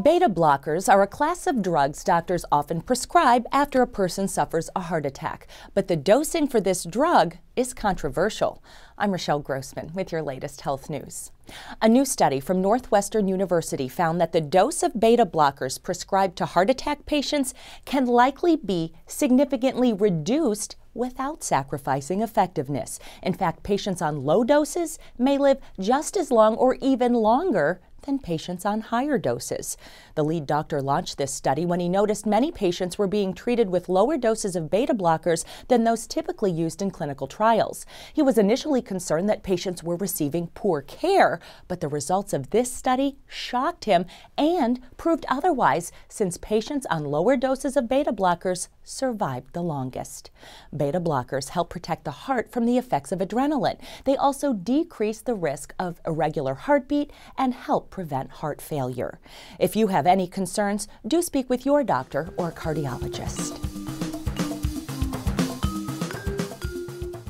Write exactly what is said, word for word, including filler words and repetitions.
Beta blockers are a class of drugs doctors often prescribe after a person suffers a heart attack, but the dosing for this drug is controversial. I'm Rochelle Grossman with your latest health news. A new study from Northwestern University found that the dose of beta blockers prescribed to heart attack patients can likely be significantly reduced without sacrificing effectiveness. In fact, patients on low doses may live just as long or even longer than patients on higher doses. The lead doctor launched this study when he noticed many patients were being treated with lower doses of beta blockers than those typically used in clinical trials. He was initially concerned that patients were receiving poor care, but the results of this study shocked him and proved otherwise, since patients on lower doses of beta blockers survived the longest. Beta blockers help protect the heart from the effects of adrenaline. They also decrease the risk of irregular heartbeat and help prevent heart failure. If you have any concerns, do speak with your doctor or cardiologist.